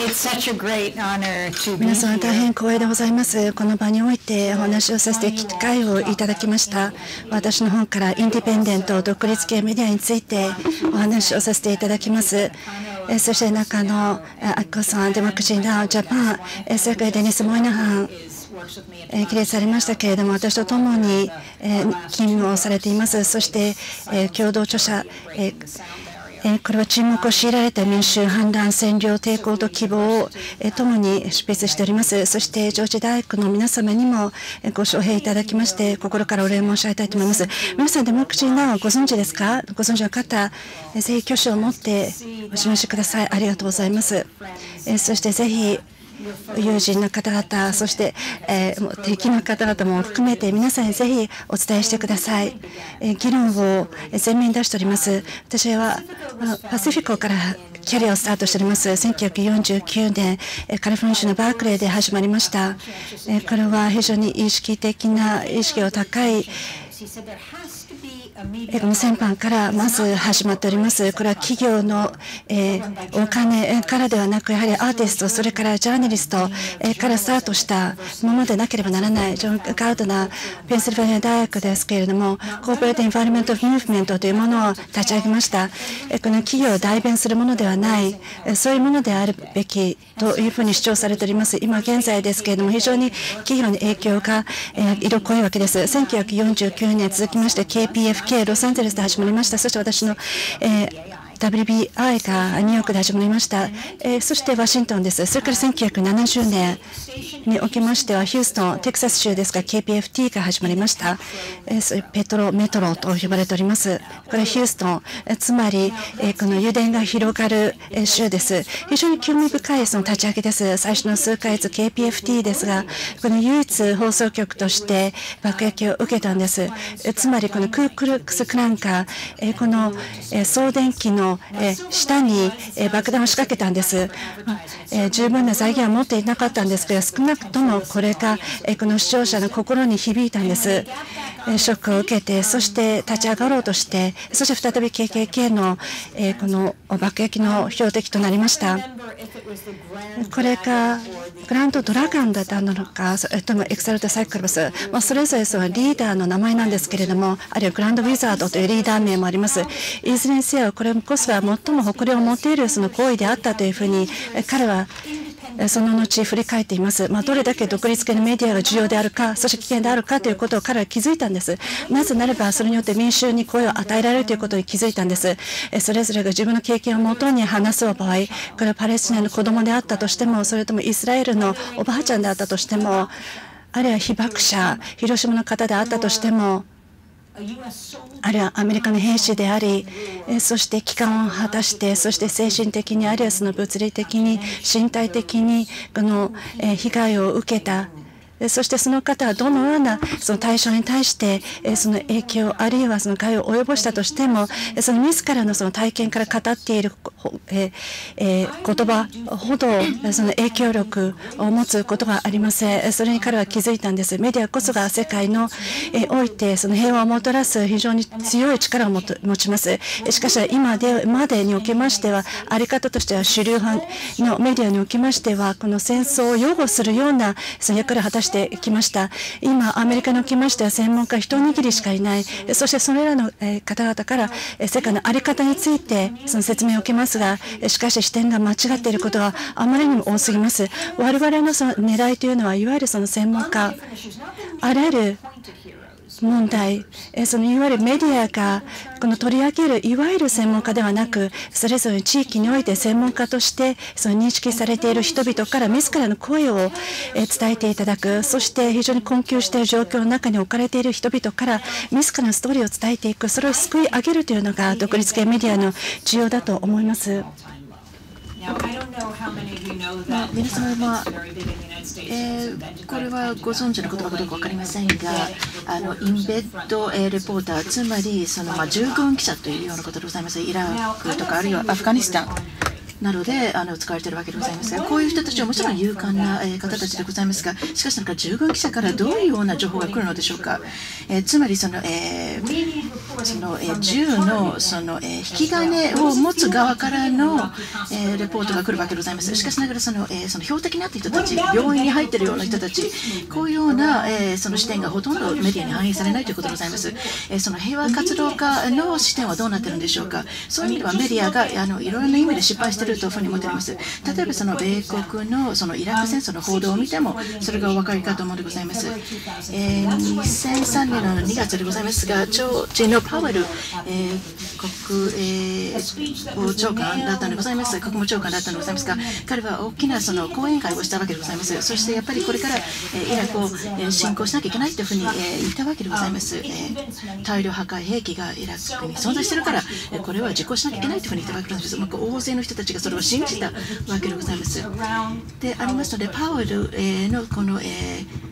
皆さん大変光栄でございます。この場においてお話をさせて機会をいただきました。私の方からインディペンデント独立系メディアについてお話をさせていただきます。そして中野明子さん、デモクシーナウジャパン、それからデニス・モイナハン、起立されましたけれども、私と共に勤務をされています。そして共同著者、これは沈黙を強いられた民衆、反乱、占領、抵抗と希望を共に執筆しております。そして、上智大学の皆様にもご招聘いただきまして、心からお礼申し上げたいと思います。皆さん、デモクシーナウをご存知ですか？ご存知の方、ぜひ挙手を持ってお示しください。ありがとうございます。そして、ぜひ、友人の方々、そして敵の方々も含めて皆さんにぜひお伝えしてください。議論を前面に出しております。私はパシフィコからキャリアをスタートしております。1949年、カリフォルニア州のバークレーで始まりました。これは非常に意識的な、意識の高い無線版からまず始まっております。これは企業のお金からではなく、やはりアーティスト、それからジャーナリストからスタートしたものでなければならない。ジョン・ガードナー、ペンシルベニア大学ですけれども、コーポレート・エンバイロメント・ムーブメントというものを立ち上げました。この企業を代弁するものではない、そういうものであるべきというふうに主張されております。今現在ですけれども、非常に企業の影響が色濃いわけです。1949年続きまして KPFK、ロサンゼルスで始まりました。そして私のWBI がニューヨークで始まりました。そしてワシントンです。それから1970年におきましては、ヒューストン、テキサス州ですが、KPFT が始まりました。ペトロメトロと呼ばれております。これはヒューストン、つまりこの油田が広がる州です。非常に興味深いその立ち上げです。最初の数ヶ月、KPFT ですが、この唯一放送局として爆撃を受けたんです。つまりこのKu Klux Klanがこの送電機の下に爆弾を仕掛けたんです。十分な財源は持っていなかったんですけど、少なくともこれがこの視聴者の心に響いたんです。ショックを受けて、そして立ち上がろうとして、そして再び KKK のこの爆撃の標的となりました。これがグランドドラガンだったのか、それともエクサルトサイクルス、それぞれそのリーダーの名前なんですけれども、あるいはグランドウィザードというリーダー名もあります。いずれにせよ、これこそは最も誇りを持ているその行為であったというふうに彼はその後振り返っています。どれだけ独立系のメディアが重要であるか、そして危険であるかということを彼は気づいたんです。なぜならば、それによって民衆に声を与えられるということに気づいたんです。それぞれが自分の経験をもとに話す場合、これはパレスチナの子供であったとしても、それともイスラエルのおばあちゃんであったとしても、あるいは被爆者、広島の方であったとしても、あるいはアメリカの兵士であり、そして帰還を果たして、そして精神的に、あるいはその物理的に、身体的にこの被害を受けた、そしてその方はどのようなその対象に対してその影響、あるいはその害を及ぼしたとしても、その自らのその体験から語っている言葉ほどその影響力を持つことがありません。それに彼は気づいたんです。メディアこそが世界においてその平和をもたらす非常に強い力を持ちます。しかし今までにおきましては、あり方としては主流派のメディアにおきましては、この戦争を擁護するようなその役割を果たしてきました。今、アメリカにおきましては専門家一握りしかいない、そしてそれらの方々から世界の在り方についてその説明を受けますが、しかし視点が間違っていることはあまりにも多すぎます。我々のその狙いというのは、いわゆるその専門家、あらゆる問題、そのいわゆるメディアがこの取り上げるいわゆる専門家ではなく、それぞれの地域において専門家としてその認識されている人々から自らの声を伝えていただく、そして非常に困窮している状況の中に置かれている人々から自らのストーリーを伝えていく、それを救い上げるというのが独立系メディアの重要だと思います。皆さんはこれはご存知のことかどうか分かりませんが、インベッドレポーター、つまりその従軍記者というようなことでございます。イラクとかあるいはアフガニスタンなどで使われているわけでございますが、こういう人たちはもちろん勇敢な方たちでございますが、しかしなんか従軍記者からどういうような情報が来るのでしょうか。つまりそのその銃のその引き金を持つ側からのレポートが来るわけでございます。しかしながらその標的になった人たち、病院に入っているような人たち、こういうようなその視点がほとんどメディアに反映されないということでございます。その平和活動家の視点はどうなっているんでしょうか。そういう意味ではメディアがいろいろな意味で失敗しているというふうに思っております。例えばその米国のそのイラク戦争の報道を見てもそれがお分かりかと思うのでございます。2003年の2月でございますが、ジョージのパウエル国務長官だったのでございますが、彼は大きなその講演会をしたわけでございます。そしてやっぱりこれからイラクを侵攻しなきゃいけないというふうに言ったわけでございます。大量破壊兵器がイラクに存在しているから、これは実行しなきゃいけないというふうに言ったわけです。大勢の人たちがそれを信じたわけでございます。でありますので、パウエルのこの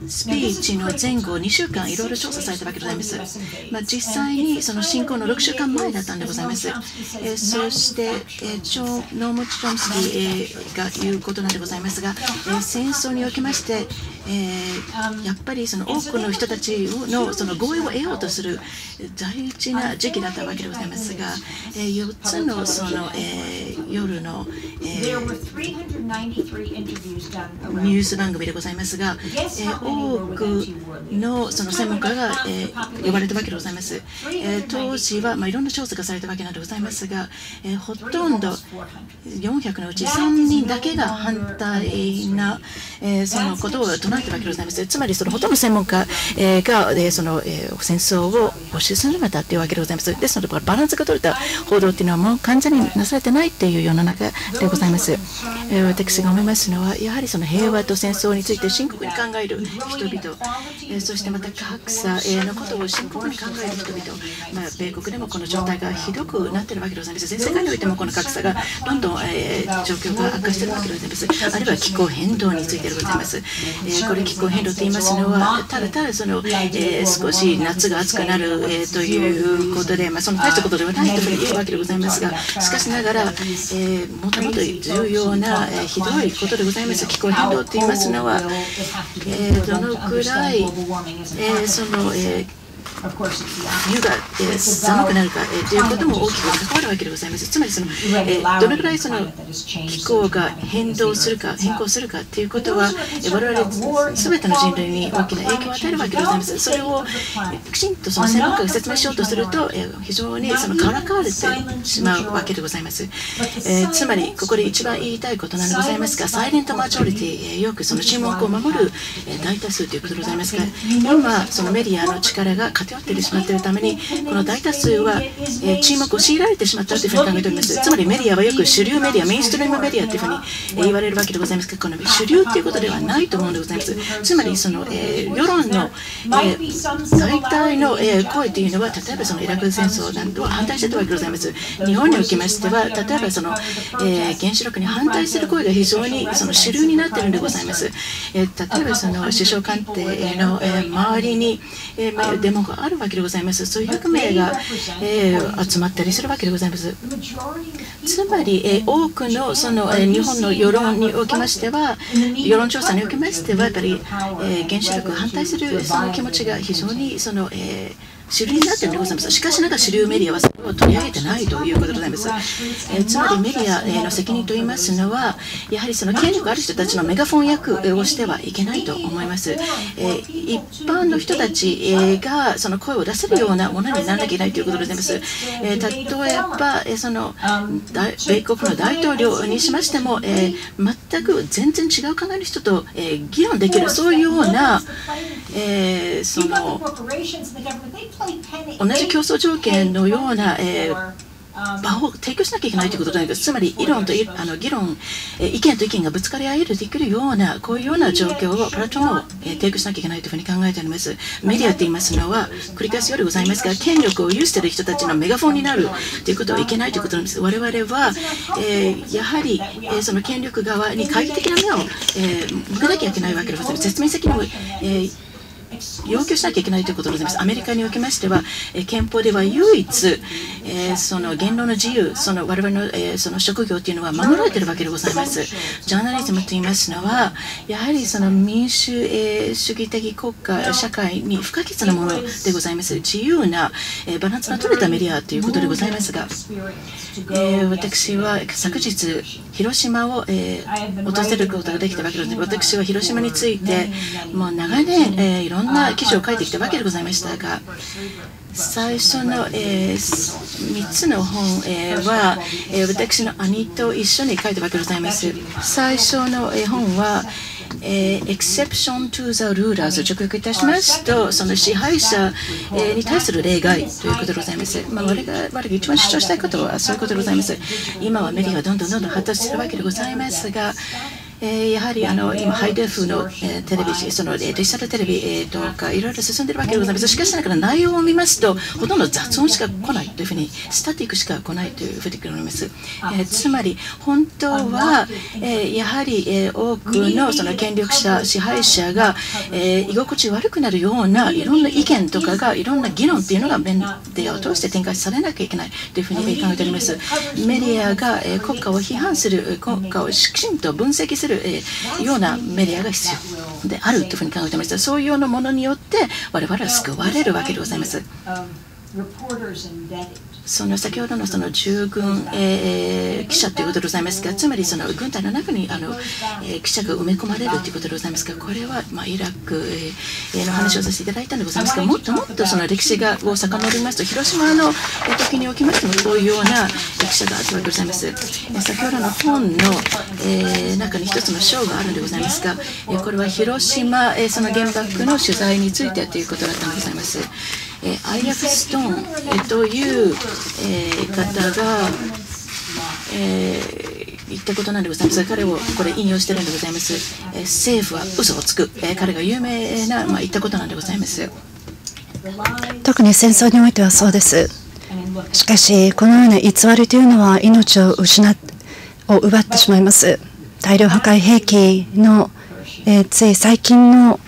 スピーチの前後2週間いろいろ調査されたわけでございます。実際にその侵攻の6週間前だったんでございます。そしてノーム・チョムスキーが言うことなんでございますが、戦争におきましてやっぱりその多くの人たちのその合意を得ようとする大事な時期だったわけでございますが、4つのその夜のニュース番組でございますが、多くのその専門家が呼ばれたわけでございます。当時はまあいろんな調査がされたわけなんでございますが、ほとんど400のうち1000人だけが反対なそのことを唱えたわけでございます。つまりそのほとんど専門家がその戦争を保守するまたというわけでございます。ですのでバランスが取れた報道というのはもう完全になされてないという世の中でございます。私が思いますのはやはりその平和と戦争について深刻に考える人々、そしてまた格差のことを深刻に考える人々、米国でもこの状態がひどくなっているわけでございます。全世界においてもこの格差がどんどん状況が悪化しているわけでございます。あるいは気候変動についてでございます。これ気候変動と言いますのはただただその少し夏が暑くなるということで、その大したことではないというわけでございますが、しかしながらもともと重要なひどいことでございます。気候変動と言いますのはどのくらいその冬が寒くなるかということも大きく関わるわけでございます。つまりそのどのくらいその気候が変更するかということは我々全ての人類に大きな影響を与えるわけでございます。それをきちんとその専門家が説明しようとすると非常にそのからかわれてしまうわけでございます。つまりここで一番言いたいことなんでございますが、サイレントマジョリティ、よくその沈黙を守る大多数ということでございますが、今そのメディアの力が偏ってしまっているためにこの大多数は沈黙を強いられてしまったというふうに考えております。つまりメディアはよく主流メディア、メインストリームメディアというふうに言われるわけでございますが、この主流ということではないと思うんでございます。つまりその世論の大体の声というのは、例えばそのイラク戦争などは反対しているわけでございます。日本におきましては例えばその原子力に反対する声が非常にその主流になっているんでございます。例えばその首相官邸の周りにデモがあるわけでございます。数百名が集まったりするわけでございます。つまり多くのその日本の世論におきましては、世論調査におきましてはやっぱり原子力を反対するその気持ちが非常にその主流になっているでございます。しかしながら主流メディアはそれを取り上げてないということでございます。つまりメディアの責任といいますのは、やはりその権力ある人たちのメガフォン役をしてはいけないと思います。一般の人たちがその声を出せるようなものにならなきゃいけないということでございます。例えばその米国の大統領にしましても、全く全然違う考えの人と議論できる、そういうようなその同じ競争条件のような場を提供しなきゃいけないということなんです。つまり意見と意見がぶつかり合えるできるような、こういうような状況を、プラットフォームを提供しなきゃいけないというふうに考えております。メディアと言いますのは、繰り返すようでございますが、権力を有している人たちのメガフォンになるということはいけないということなんです。我々はやはりその権力側に懐疑的な目を向けなきゃいけないわけでございます。説明責任を要求しなきゃいけないということでございます。アメリカにおきましては、憲法では唯一、その言論の自由、その我々の、その職業というのは守られているわけでございます。ジャーナリズムと言いますのは、やはりその民主主義的国家社会に不可欠なものでございます。自由なバランスの取れたメディアということでございますが、私は昨日広島を訪れることができたわけです。私は広島についてもう長年、いろんな記事を書いてきたわけでございましたが、最初の3つの本は私の兄と一緒に書いたわけでございます。最初の本はException to the Rulers、直訳いたしますと、その支配者に対する例外ということでございます。我々が一番主張したいことはそういうことでございます。今はメディアがどんどん発達しているわけでございますが、やはり今、ハイデフのテレビ、そのデジタルテレビとかいろいろ進んでいるわけでございます。しかしながら内容を見ますと、ほとんど雑音しか来ないというふうに、スタティックしか来ないというふうに思います。つまり、本当はやはり多くのその権力者、支配者が居心地悪くなるようないろんな意見とかが、いろんな議論というのがメディアを通して展開されなきゃいけないというふうに考えております。メディアが国家を批判する、国家をきちんと分析するようなメディアが必要であるというふうに考えていました。そういうようなものによって我々は救われるわけでございます。その先ほどのその従軍記者ということでございますが、つまりその軍隊の中に記者が埋め込まれるということでございますが、これはイラクの話をさせていただいたんでございますが、もっともっとその歴史を遡りますと、広島の時におきましてもこういうような記者があったわけでございます。先ほどの本の中に一つの章があるんでございますが、これは広島その原爆の取材についてということだったんでございます。アイアフ・ストーンという方が言ったことなんでございます。彼をこれ引用しているんでございます。政府は嘘をつく。彼が有名な言ったことなんでございます。特に戦争においてはそうです。しかし、このような偽りというのは命を奪ってしまいます。大量破壊兵器のつい最近の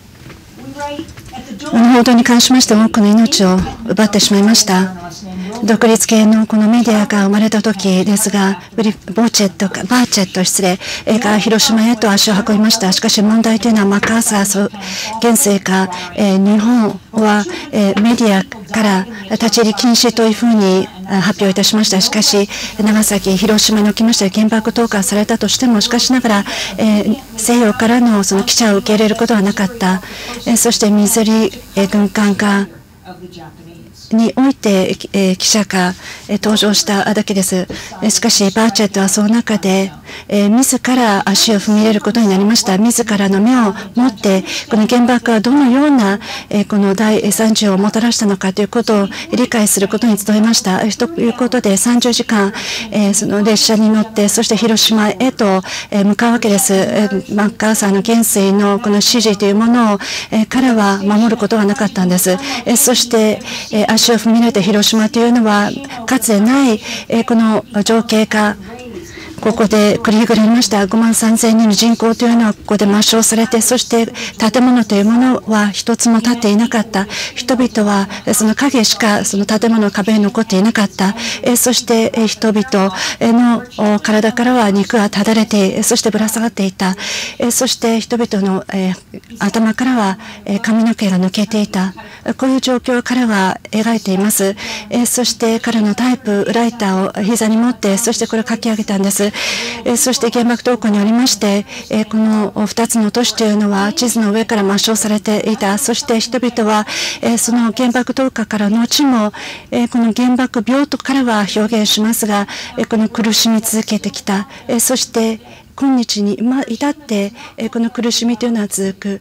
報道に関しまして多くの命を奪ってしまいました。独立系のこのメディアが生まれた時ですが、バーチェットが広島へと足を運びました。しかし問題というのはマッカーサー元帥か、日本はメディアから立ち入り禁止というふうに発表いたしました。しかし、長崎、広島におきまして原爆投下されたとしても、しかしながら西洋からのその記者を受け入れることはなかった。そしてミズリ軍艦がにおいて記者が登場しただけです。しかし、バーチェットはその中で自ら足を踏み入れることになりました。自らの目を持って、この原爆はどのようなこの大惨事をもたらしたのかということを理解することに努めました。ということで、30時間その列車に乗って、そして広島へと向かうわけです。マッカーサーの元帥のこの指示というものを彼は守ることはなかったんです。そして足を踏み入れた広島というのはかつてないこの情景がここで繰り広げました。5万3000人の人口というのはここで抹消されて、そして建物というものは一つも建っていなかった。人々はその影しかその建物の壁に残っていなかった。そして人々の体からは肉がただれて、そしてぶら下がっていた。そして人々の頭からは髪の毛が抜けていた。こういう状況を彼は描いています。そして彼のタイプライターを膝に持って、そしてこれを書き上げたんです。そして原爆投下によりましてこの2つの都市というのは地図の上から抹消されていた。そして人々はその原爆投下から後もこの原爆病とからは表現しますが、この苦しみ続けてきた。そして今日に至ってこの苦しみというのは続く。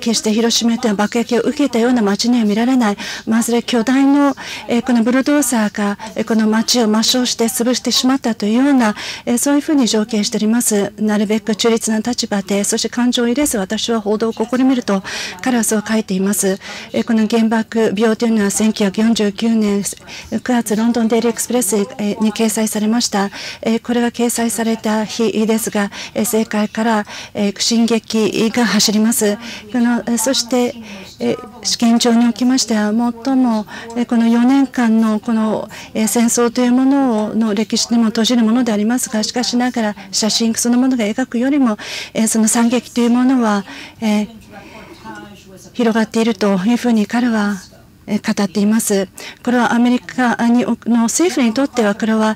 決して広島というのは爆撃を受けたような街には見られない。まず巨大のこのブルドーザーがこの街を抹消して潰してしまったというような、そういうふうに情景しております。なるべく中立な立場で、そして感情を入れず私は報道を試みると彼はそう書いています。この原爆病というのは1949年9月ロンドンデイリーエクスプレスに掲載されました。これが掲載された日ですが、政界から進撃が走ります。そして試験場におきましては、最もこの4年間のこの戦争というものをの歴史にも閉じるものでありますが、しかしながら写真そのものが描くよりもその惨劇というものは広がっているというふうに彼は語っています。これはアメリカの政府にとってはこれは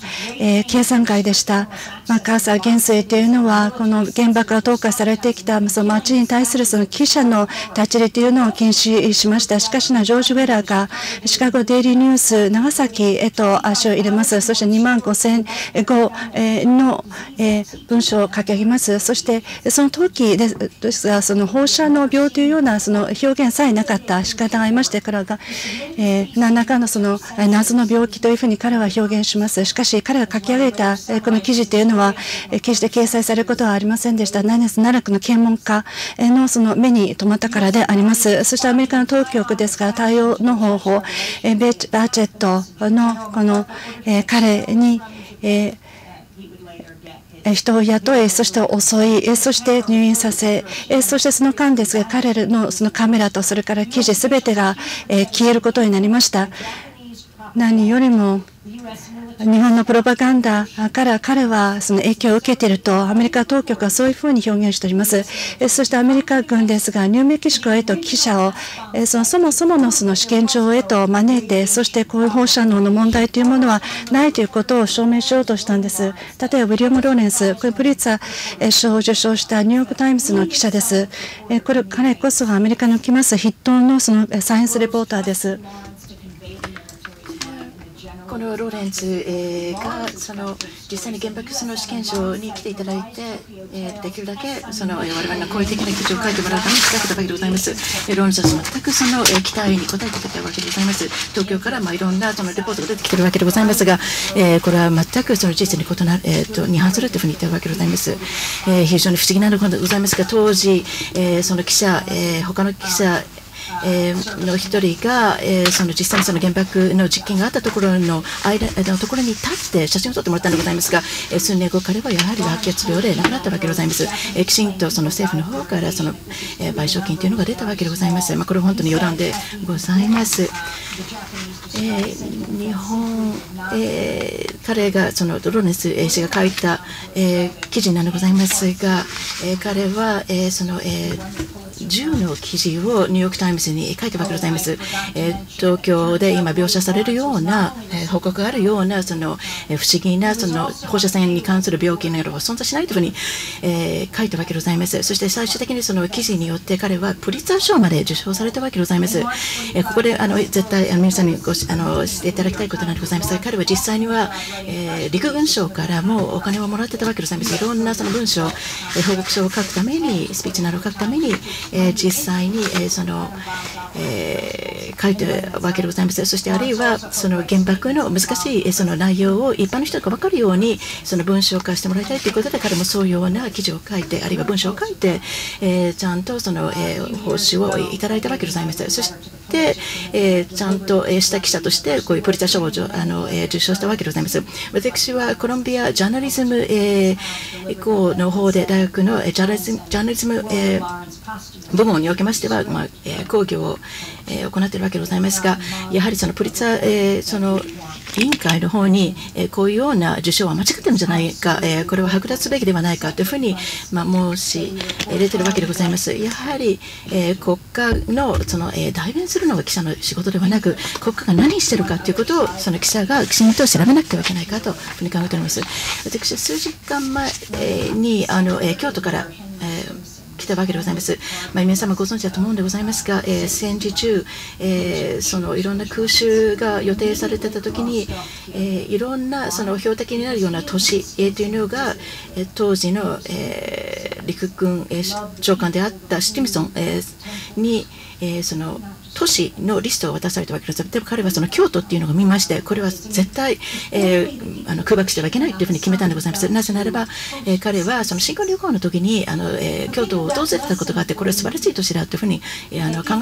計算外でした。マッカーサー元帥というのはこの原爆が投下されてきたその町に対するその記者の立ち入りというのを禁止しました。しかしなジョージ・ウェラーがシカゴデイリーニュース長崎へと足を入れます。そして25,000語の文章を書き上げます。そしてその時ですが、その放射能病というようなその表現さえなかった仕方がありまして、からが何らかのその謎の病気というふうに彼は表現します。しかし彼が書き上げたこの記事というのは決して掲載されることはありませんでした。奈落の検問家のその目に留まったからであります。そしてアメリカの当局ですから、対応の方法、バーチェットのこの彼に人を雇い、そして襲い、そして入院させ、そしてその間ですが彼らのそのカメラとそれから記事全てが消えることになりました。何よりも日本のプロパガンダから彼はその影響を受けているとアメリカ当局はそういうふうに表現しております。そしてアメリカ軍ですが、ニューメキシコへと記者をそもそものその試験場へと招いて、そしてこういう放射能の問題というものはないということを証明しようとしたんです。例えばウィリアム・ローレンス、これプリッツァー賞を受賞したニューヨーク・タイムズの記者です。これ彼こそがアメリカにおきます筆頭のそのサイエンスレポーターです。このローレンズがその実際に原爆の試験場に来ていただいて、できるだけその我々の好意的な記事を書いてもらうために使ったわけでございます。ローレンズは全くその期待に応えてきたわけでございます。東京からいろんなそのレポートが出てきているわけでございますが、これは全くその事実に異なるに反するというふうに言っているわけでございます。非常に不思議なことでございますが、当時その記者他の記者の一人がその実際にその原爆の実験があったところのところに立って写真を撮ってもらったんでございますが、数年後彼はやはり白血病で亡くなったわけでございます。きちんとその政府の方からその賠償金というのが出たわけでございます。これは本当に余談でございます。日本、彼がそのローレンス氏が書いた記事なんでございますが、彼はその10の記事をニューヨーク・タイムズに書いてわけでございます。東京で今描写されるような報告があるようなその不思議なその放射線に関する病気などは存在しないというふうに書いたわけでございます。そして最終的にその記事によって彼はプリッツァー賞まで受賞されたわけでございます。ここで絶対皆さんにしていただきたいことなんでございますが、彼は実際には陸軍省からもお金をもらってたわけでございます。いろんなその文章、報告書を書くためにスピーチなどを書くために実際にその書いてるわけでございます。そしてあるいはその原爆の難しいその内容を一般の人が分かるようにその文章化してもらいたいということで、彼もそういうような記事を書いて、あるいは文章を書いてちゃんとその報酬をいただいたわけでございます。そしてちゃんとした記者としてこういうプリツァー賞を受賞したわけでございます。私はコロンビアジャーナリズム校の方で大学のジャーナリズム部門におきましては講義を行っているわけでございますが、やはりそのプリツァーその委員会の方にこういうような受賞は間違っているんじゃないか、これは剥奪すべきではないかというふうに申し出ているわけでございます。やはり国家のその代弁するのが記者の仕事ではなく、国家が何しているかということをその記者がきちんと調べなくてはいけないかというふうに考えております。私は数時間前に京都から来たわけでございます。皆様ご存知だと思うんでございますが、戦時中、そのいろんな空襲が予定されてた時に、いろんなその標的になるような都市というのが当時の陸軍長官であったシティミソンにその都都市のリストを渡されたわけです。でも彼はその京都っていうのを見まして、これは絶対、空爆してはいけないというふうに決めたんでございます。なぜならば、彼はその新婚旅行の時に京都を訪れたことがあって、これは素晴らしい都市だというふうに考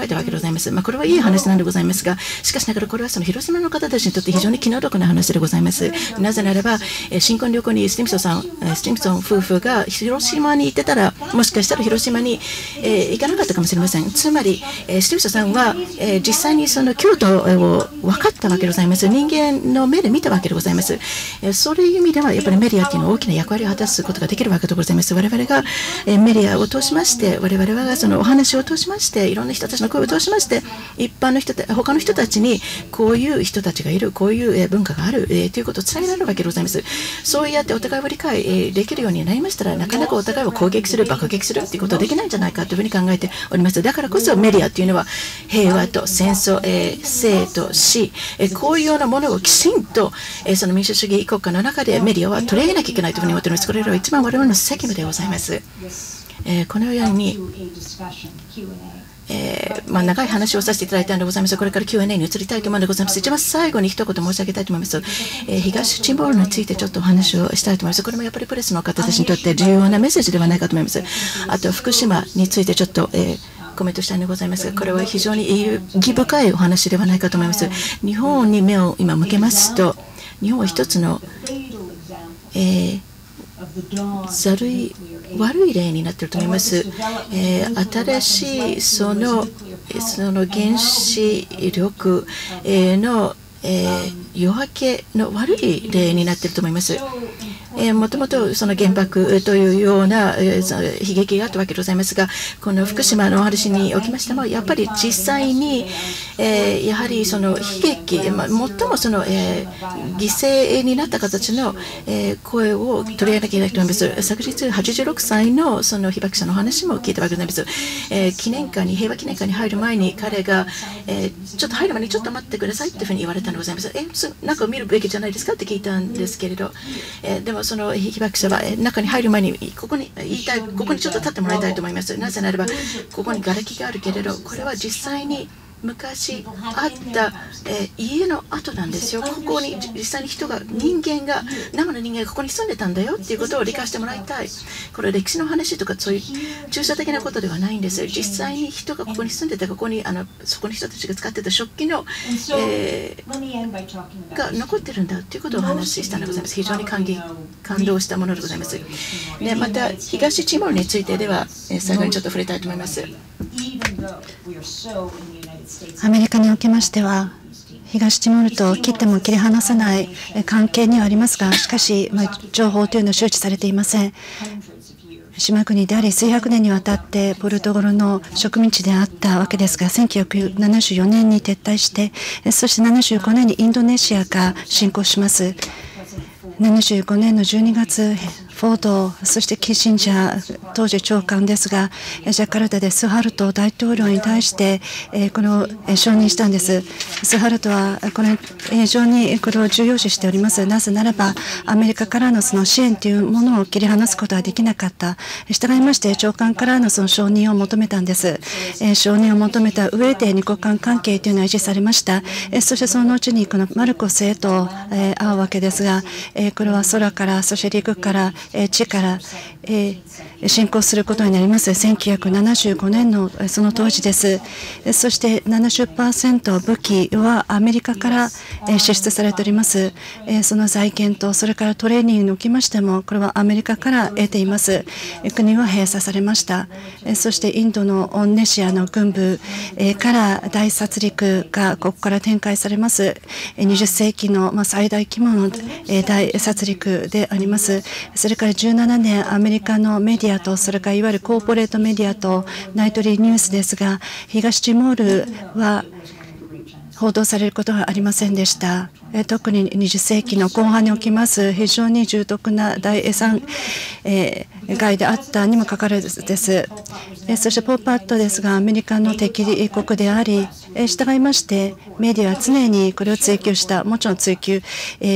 えたわけでございます。まあ、これはいい話なんでございますが、しかしながらこれはその広島の方たちにとって非常に気の毒な話でございます。なぜならば、新婚旅行にスティムソン夫婦が広島に行ってたら、もしかしたら広島に行かなかったかもしれません。つまり、スティムソンさんは実際にその京都を分かったわけでございます。人間の目で見たわけでございます。そういう意味では、やっぱりメディアというのは大きな役割を果たすことができるわけでございます。我々がメディアを通しまして、我々はそのお話を通しまして、いろんな人たちの声を通しまして、一般の人たち、他の人たちにこういう人たちがいる、こういう文化があるということを伝えられるわけでございます。そうやってお互いを理解できるようになりましたら、なかなかお互いを攻撃する、爆撃するということはできないんじゃないかというふうに考えております。だからこそメディアというのは平和と戦争、生と死、こういうようなものをきちんとその民主主義国家の中でメディアは取り上げなきゃいけないというふうに思っております。これらは一番我々の責務でございます。このように長い話をさせていただいたのでございます。これから Q&A に移りたいと思うのでございます。一番最後に一言申し上げたいと思います。東チンボールについてちょっとお話をしたいと思います。これもやっぱりプレスの方たちにとって重要なメッセージではないかと思います。あと福島についてちょっと、コメントしたいのでございますが、これは非常に意義深いお話ではないかと思います。日本に目を今向けますと、日本は一つの、悪い例になっていると思います。新しいその原子力の夜明けの悪い例になっていると思います。もともとその原爆というような悲劇があったわけでございますが、この福島のお話におきましても、やっぱり実際に、やはりその悲劇、最もその犠牲になった形の声を取り上げなきゃいけないと思います。昨日、86歳のその被爆者のお話も聞いたわけでございます。平和記念館に入る前に、彼が、ちょっと入る前にちょっと待ってくださいというふうに言われたのでございます。なんか見るべきじゃないですかって聞いたんですけれど、でもその被爆者は中に入る前にここにちょっと立ってもらいたいと思います。なぜならば、ここに瓦礫があるけれど、これは実際に昔あった家の跡なんですよ。ここに実際に生の人間がここに住んでたんだよっていうことを理解してもらいたい。これは歴史の話とかそういう抽象的なことではないんですよ。実際に人がここに住んでた、そこに人たちが使ってた食器が残ってるんだということをお話ししたのでございます。非常に感動したものでございます。で、また東チモールについてでは最後にちょっと触れたいと思います。アメリカにおきましては、東ティモールと切っても切り離せない関係にはありますが、しかし、情報というのは周知されていません。島国であり、数百年にわたってポルトガルの植民地であったわけですが、1974年に撤退して、そして75年にインドネシアが侵攻します。75年の12月、フォード、そしてキッシンジャー、当時長官ですが、ジャカルタでスハルト大統領に対して承認したんです。スハルトは非常にこれを重要視しております。なぜならば、アメリカからのその支援というものを切り離すことはできなかった。従いまして、長官からのその承認を求めたんです。承認を求めた上で、二国間関係というのは維持されました。そしてそのうちにマルコスへと会うわけですが、これは空から、そして陸から、地から侵攻することになります。1975年のその当時です。そして 70% 武器はアメリカから支出されております。その財源とそれからトレーニングにおきましても、これはアメリカから得ています。国は閉鎖されました。そしてインドのオンネシアの軍部から大殺戮がここから展開されます。20世紀の最大規模の大殺戮であります。それから17年、アメリカのメディアと、それからいわゆるコーポレートメディアと、ナイトリーニュースですが、東ティモールは報道されることはありませんでした。特に20世紀の後半におきます、非常に重篤な大惨害であったにもかかわらずです。そしてポーパットですが、アメリカの敵国であり、従いましてメディアは常にこれを追求した、もちろん追求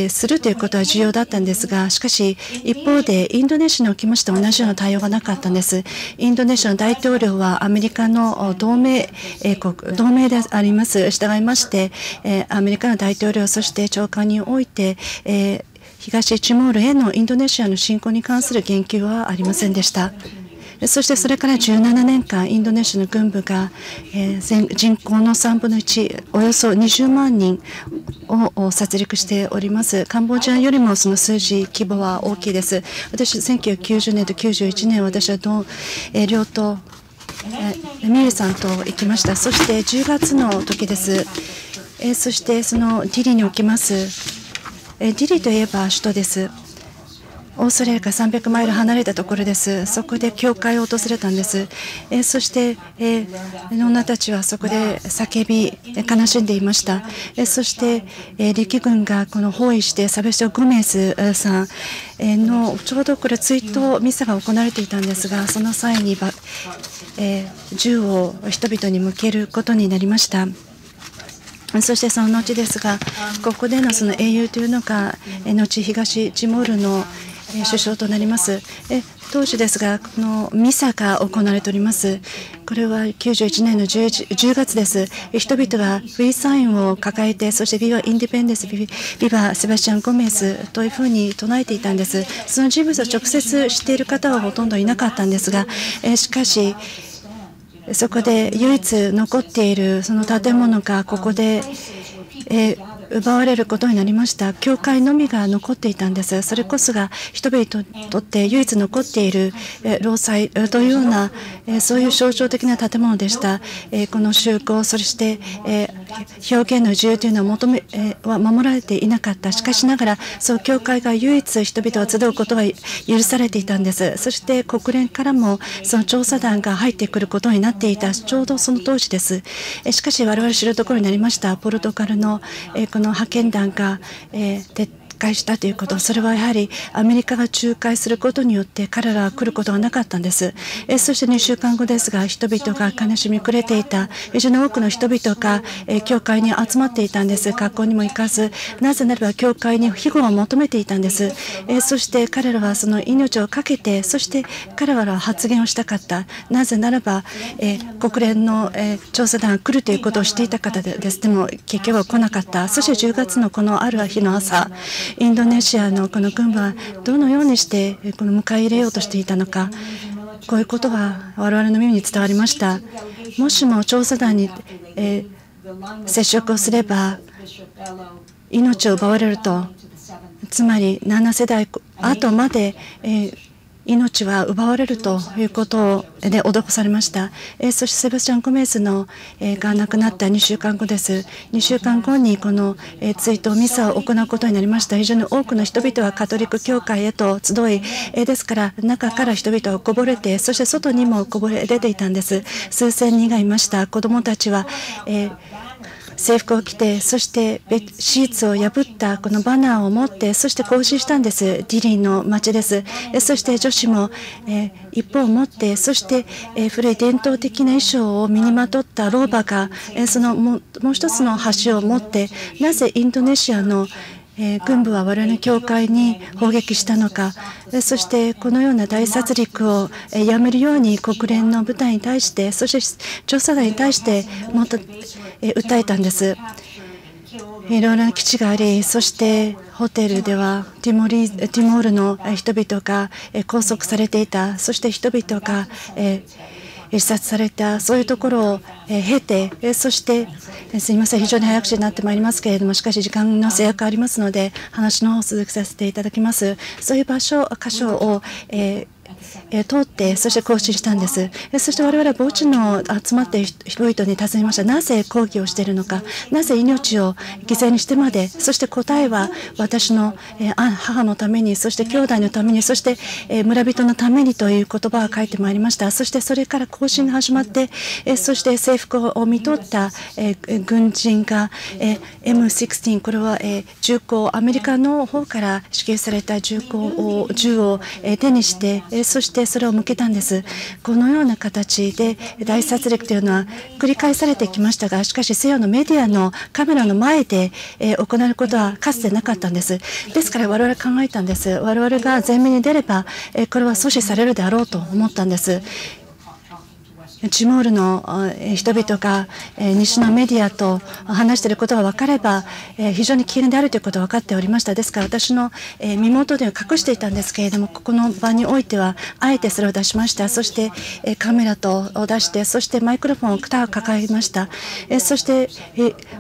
するということは重要だったんですが、しかし一方でインドネシアの起きまして同じような対応がなかったんです。インドネシアの大統領はアメリカの同盟であります。従いましてアメリカの大統領、そして長官において東ティモールへのインドネシアの侵攻に関する言及はありませんでした。そしてそれから17年間インドネシアの軍部が人口の3分の1、およそ20万人を殺戮しております。カンボジアよりもその数字規模は大きいです。私、1990年と91年私は両党ミレさんと行きました。そして10月の時です。そしてそのディリにおきます。ディリといえば首都です。オーストラリアから300マイル離れたところです。そこで教会を訪れたんです。そして女たちはそこで叫び悲しんでいました。そして陸軍がこの包囲してサルベーション・ゴメスさんのちょうどこれ追悼ミサが行われていたんですが、その際に銃を人々に向けることになりました。そしてその後ですが、ここでのその英雄というのが後東ティモールの首相となります。当時ですが、このミサが行われております。これは91年の10月です。人々はフリーサインを抱えて、そしてビバインディペンデンス、ビバセバスチャン・ゴメスというふうに唱えていたんです。その人物を直接知っている方はほとんどいなかったんですが、しかしそこで唯一残っているその建物がここで奪われることになりました。教会のみが残っていたんです。それこそが人々にとって唯一残っている労災というような、そういう象徴的な建物でした。この就航、そして表現の自由というのは守られていなかった。しかしながら、そう教会が唯一人々を集うことが許されていたんです。そして国連からもその調査団が入ってくることになっていた、ちょうどその当時です。しかし我々知るところになりました。ポルトガルのこの派遣団が撤回したということ、それはやはりアメリカが仲介することによって彼らは来ることがなかったんです。そして2週間後ですが、人々が悲しみ暮れていた。非常に多くの人々が教会に集まっていたんです。学校にも行かず、なぜならば教会に庇護を求めていたんです。そして彼らはその命を懸けて、そして彼らは発言をしたかった。なぜならば国連の調査団が来るということをしていた方です。でも結局は来なかった。そして10月のこのある日の朝、インドネシアのこの軍部はどのようにしてこの迎え入れようとしていたのか、こういうことは我々の耳に伝わりました。もしも調査団に接触をすれば命を奪われると、つまり7世代後まで命は奪われるということで脅されました。そしてセバスチャン・ゴメスが亡くなった2週間後です。2週間後にこの追悼ミサを行うことになりました。非常に多くの人々はカトリック教会へと集い、ですから中から人々はこぼれて、そして外にもこぼれ出ていたんです。数千人がいました。子どもたちは制服を着て、そしてシーツを破ったこのバナーを持って、そして行進したんです。ディリの街です。そして女子も一本を持って、そして古い伝統的な衣装を身にまとった老婆がそのもう一つの橋を持って、なぜインドネシアの軍部は我々の教会に砲撃したのか、そしてこのような大殺戮をやめるように国連の部隊に対して、そして調査団に対してもっと訴えたんです。いろいろな基地があり、そしてホテルではティモールの人々が拘束されていた。そして人々が自殺された、そういうところを経て、そしてすみません、非常に早口になってまいりますけれども、しかし時間の制約がありますので話の方を続けさせていただきます。そういう箇所を通って、そして行進したんです。そして我々は墓地の集まっている人々に尋ねました。なぜ抗議をしているのか、なぜ命を犠牲にしてまで。そして答えは、私の母のために、そして兄弟のために、そして村人のためにという言葉が書いてまいりました。そしてそれから行進が始まって、そして制服を見とった軍人が M16、 これは銃口、アメリカの方から支給された銃を手にして、そしてそれを向けたんです。このような形で大殺戮というのは繰り返されてきましたが、しかし西洋のメディアのカメラの前で行うことはかつてなかったんです。ですから我々考えたんです。我々が前面に出ればこれは阻止されるであろうと思ったんです。チモールの人々が西のメディアと話していることが分かれば非常に危険であるということが分かっておりました。ですから私の身元では隠していたんですけれども、ここの場においてはあえてそれを出しました。そしてカメラを出して、そしてマイクロフォンを抱えました。そして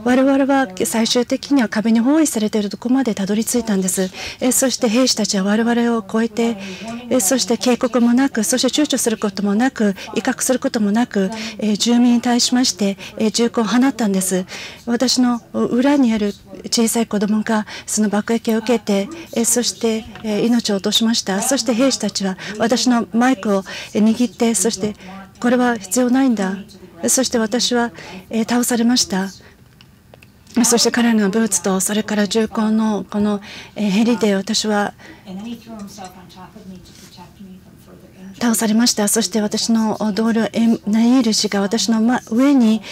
我々は最終的には壁に包囲されているところまでたどり着いたんです。そして兵士たちは我々を超えて、そして警告もなく、そして躊躇することもなく、威嚇することもなく、住民に対しまして銃口を放ったんです。私の裏にある小さい子どもがその爆撃を受けて、そして命を落としました。そして兵士たちは私のマイクを握って、そしてこれは必要ないんだ、そして私は倒されました。そして彼らのブーツとそれから銃口のこのヘリで私は倒されました。そして私の同僚ナイール氏が私の上に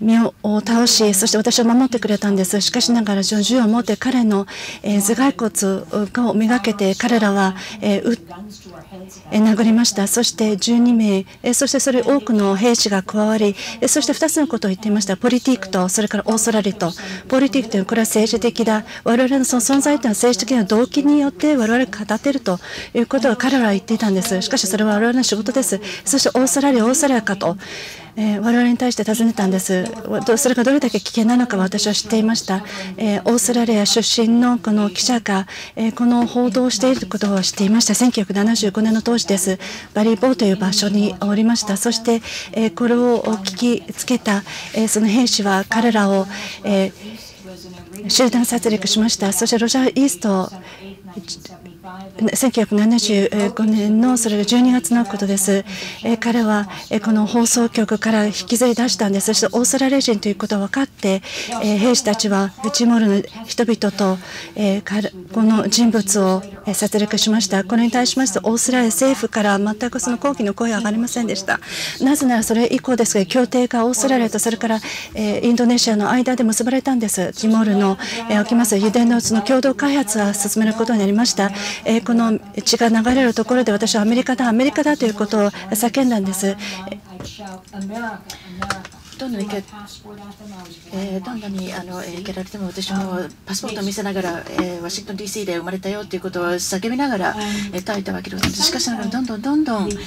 身を倒し、そして私を守ってくれたんです。しかしながら銃を持って彼の頭蓋骨をめがけて彼らは殴りました。そして12名、そしてそれ多くの兵士が加わり、そして2つのことを言っていました。ポリティックとそれからオーソラリと。ポリティックというのはこれは政治的だ、我々のその存在というのは政治的な動機によって我々が語っているということを彼らは言っていたんです。しかしそれは我々の仕事です。そしてオーソラリアかと我々に対して尋ねたんです。それがどれだけ危険なのか私は知っていました。オーストラリア出身のこの記者がこの報道をしていることを知っていました。1975年の当時です。バリーボーという場所におりました。そしてこれを聞きつけたその兵士は彼らを集団殺戮しました。そしてロジャー・イースト1975年のそれが12月のことです。彼はこの放送局から引きずり出したんです。そしてオーストラリア人ということを分かって兵士たちはチモールの人々とこの人物を殺戮しました。これに対しましてオーストラリア政府から全くその抗議の声は上がりませんでした。なぜならそれ以降ですが、協定がオーストラリアとそれからインドネシアの間で結ばれたんです。チモールの起きます油田の共同開発は進めることになりました。この血が流れるところで私はアメリカだアメリカだということを叫んだんです。どんなに行けられても私もパスポートを見せながらワシントン DC で生まれたよということを叫びながら耐えたわけです。しかしながらどんどん我々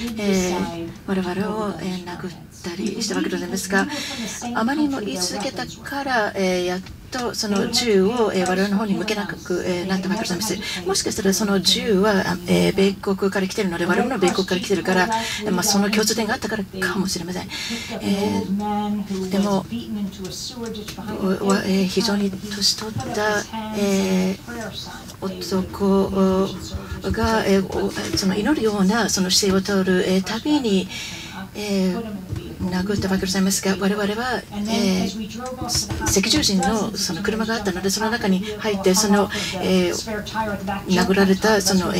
を殴ったりしたわけですが、あまりにも言い続けたからやっとその銃を我々の方に向けなくなったわけです。もしかしたらその銃は米国から来ているので、我々も米国から来ているから、その共通点があったからかもしれません。でも非常に年取った男がその祈るようなその姿勢を取るたびに殴ったわけでございますが、我々は赤十字のその車があったのでその中に入って、その殴られたその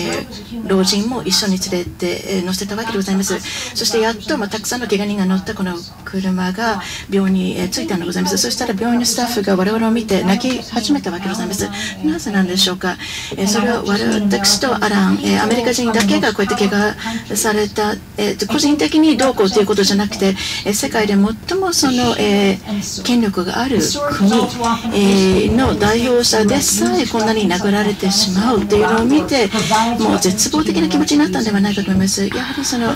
老人も一緒に連れて乗せたわけでございます。そしてやっとたくさんのけが人が乗ったこの車が病院に着いたのでございます。そしたら病院のスタッフが我々を見て泣き始めたわけでございます。なぜなんでしょうか。それは私とアラン、アメリカ人だけがこうやってけがされた、個人的にどうこうということじゃなくて、世界で最もその権力がある国の代表者でさえこんなに殴られてしまうというのを見て、もう絶望的な気持ちになったのではないかと思います。やはりその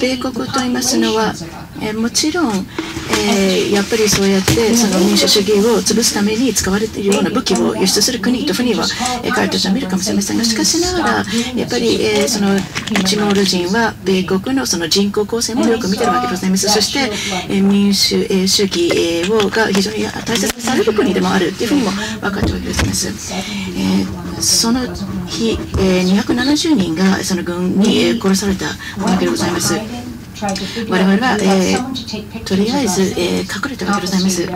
米国といいますのはもちろんやっぱりそうやってその民主主義を潰すために使われているような武器を輸出する国というふうには彼たちは見るかもしれませんが、しかしながらやっぱりそのチモール人は米国のその人口構成もよく見ているわけでございます。そして民主主義が非常に大切にされる国でもあるというふうにも分かっております。その日270人がその軍に殺されたわけでございます。我々は、とりあえず、隠れたわけでございます。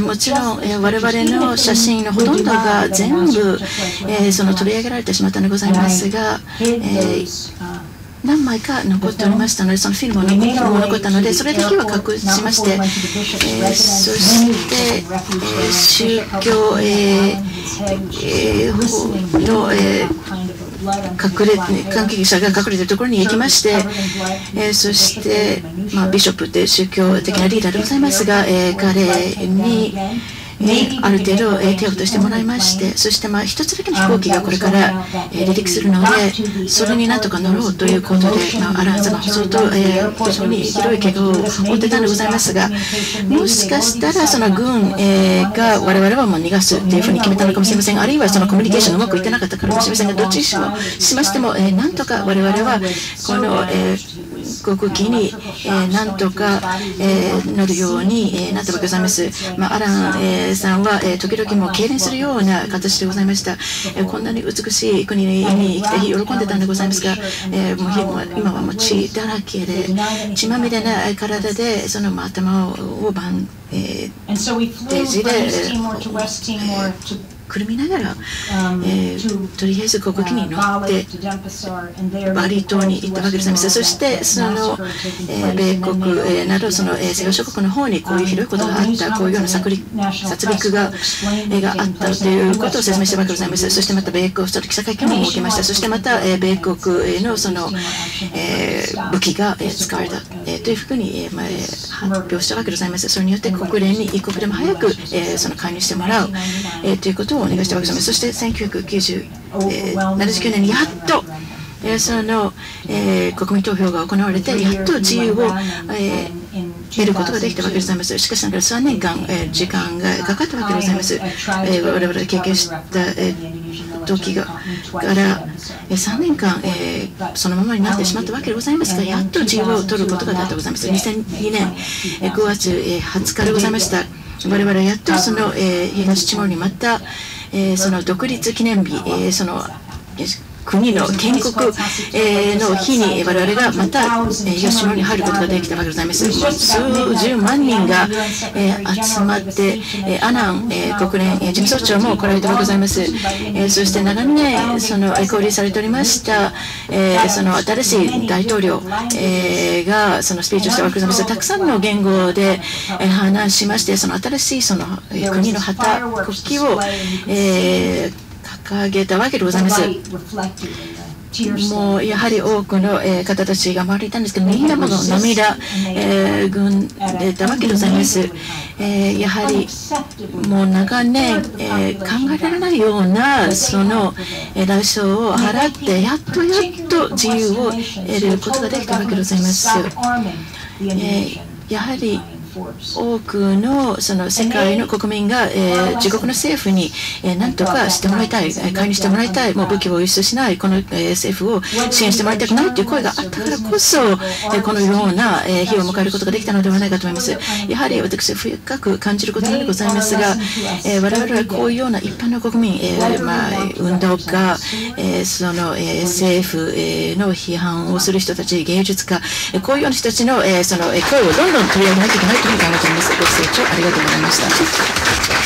もちろん、我々の写真のほとんどが全部、その取り上げられてしまったのでございますが、何枚か残っておりましたので、そのフィルムも残ったので、それだけは隠しまして、そして、宗教、の、関係者が隠れているところに行きまして、そして、ビショップという宗教的なリーダーでございますが、彼に、ある程度手を落としてもらいまして、そして一つだけの飛行機がこれから離陸するので、それになんとか乗ろうということで、アランザが相当非常にひどい怪我を負ってたんでございますが、もしかしたらその軍が我々はもう逃がすというふうに決めたのかもしれませんが、あるいはそのコミュニケーションがうまくいってなかったかもしれませんが、どっちにしましてもなんとか我々はこの航空機になんとか乗るようになったわけでございます。アランさんは時々もう痙攣するような形でございました。こんなに美しい国に来た日、喜んでたんでございますが、もう今はもう血だらけで、血まみれな体で、その頭をバンテージでくるみながら、とりあえず航空機に乗ってバリ島に行ったわけでございます。そしてその、米国などその西側諸国の方にこういうひどいことがあった、こういうような殺戮があったということを説明したわけでございます。そしてまた米国、その記者会見も設けました。そしてまた米国のその武器が使われたというふうに発表したわけでございます。それによって国連に一刻でも早くその介入してもらうということをお願いしたわけです。そして1979年にやっとその国民投票が行われて、やっと自由を得ることができたわけでございます。しかしながら3年間時間がかかったわけでございます。我々が経験した時から3年間そのままになってしまったわけでございますが、やっと自由を取ることができたわけでございます。2002年5月20日でございました。我々はやっとその東地方にまたその独立記念日、その国の建国の日に我々がまた東地方に入ることができたわけでございます。数十万人が集まって、アナン国連事務総長も来られたわけでございます。そして長年その交流されておりましたその新しい大統領がそのスピーチをしたわけでございます。たくさんの言語で話しまして、その新しいその国の旗、国旗を掲げたわけでございます。もうやはり多くの方たちが周りにいたんですけど、みんなもの涙ぐんでたわけでございます。やはりもう長年考えられないようなその代償を払って、やっと自由を得ることができたわけでございます。やはり多くのその世界の国民が自国の政府に何とかしてもらいたい、介入してもらいたい、もう武器を輸出しない、この政府を支援してもらいたくないという声があったからこそ、このような日を迎えることができたのではないかと思います。やはり私は深く感じることでございますが、我々はこういうような一般の国民、運動家、その政府の批判をする人たち、芸術家、こういうような人たちのその声をどんどん取り上げなきゃいけない。ご清聴ありがとうございました。